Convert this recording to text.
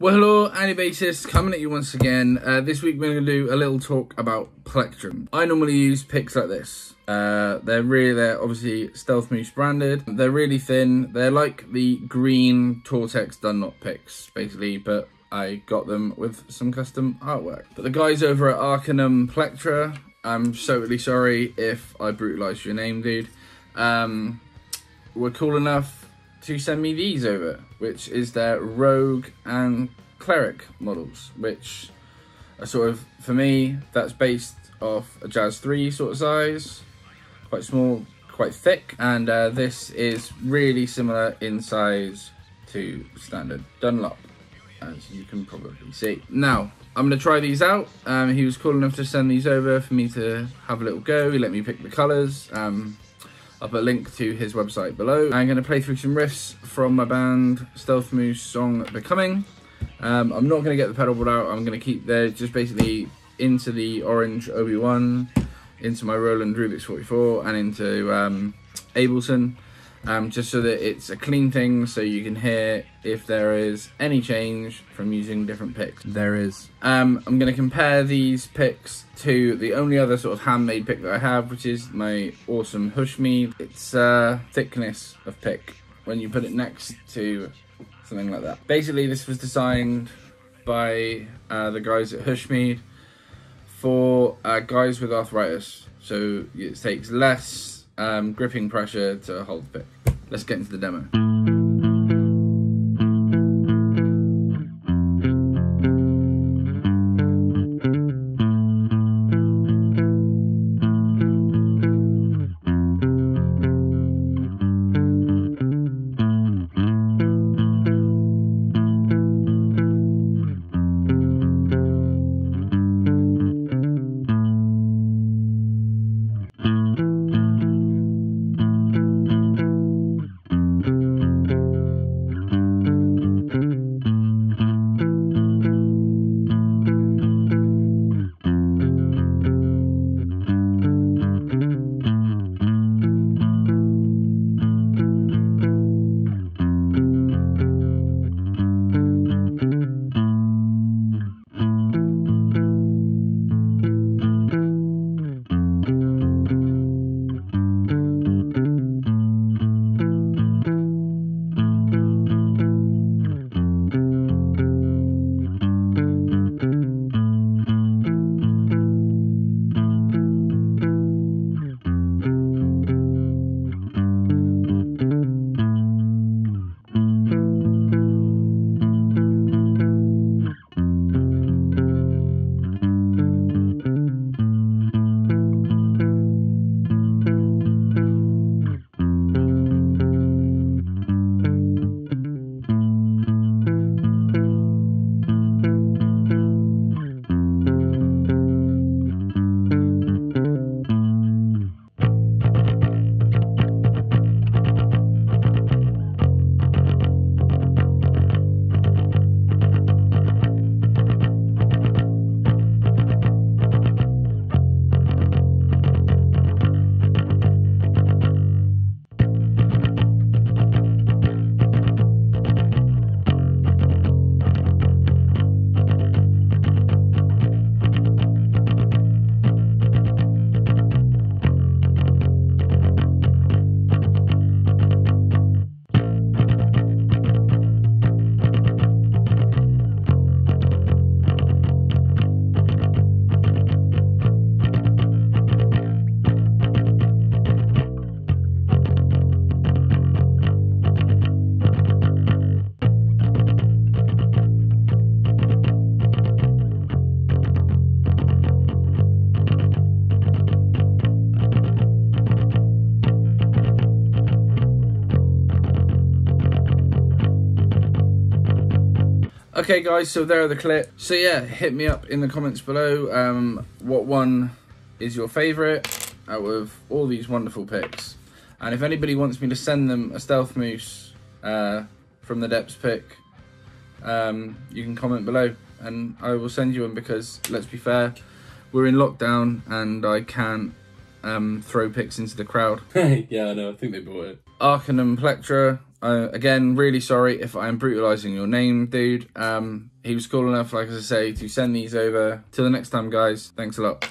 Well, hello, Andy Bassist coming at you once again. This week we're going to do a little talk about Plectrum. I normally use picks like this. They're obviously Stealth Moose branded. They're really thin. They're like the green Tortex Dunlop picks, basically, but I got them with some custom artwork. But the guys over at Arcanum Plectra, I'm so really sorry if I brutalised your name, dude. Were cool enough to send me these over, which is their Rogue and Cleric models, which are sort of, for me, that's based off a Jazz 3 sort of size, quite small, quite thick, and this is really similar in size to standard Dunlop, as you can probably see. Now, I'm going to try these out. He was cool enough to send these over for me to have a little go. He let me pick the colours. I'll put a link to his website below. I'm going to play through some riffs from my band Stealth Moose song Becoming. I'm not going to get the pedal board out. I'm going to keep there just basically into the orange OB1, into my Roland Rubix 44, and into Ableton, just so that it's a clean thing, so you can hear if there is any change from using different picks. There is. I'm going to compare these picks to the only other sort of handmade pick that I have, which is my awesome Hushme. It's thickness of pick when you put it next to something like that. Basically, this was designed by the guys at Hushme for guys with arthritis, so it takes less gripping pressure to hold the pick. Let's get into the demo. Okay guys, so there are the clips. So yeah, hit me up in the comments below what one is your favourite out of all these wonderful picks. And if anybody wants me to send them a Stealth Moose from the depths pick, you can comment below and I will send you one, because let's be fair, we're in lockdown and I can't throw picks into the crowd. Yeah, I know, I think they bought it. Arcanum Plectra Again, really sorry if I'm brutalizing your name, dude. He was cool enough, like I say, to send these over. Till the next time, guys. Thanks a lot.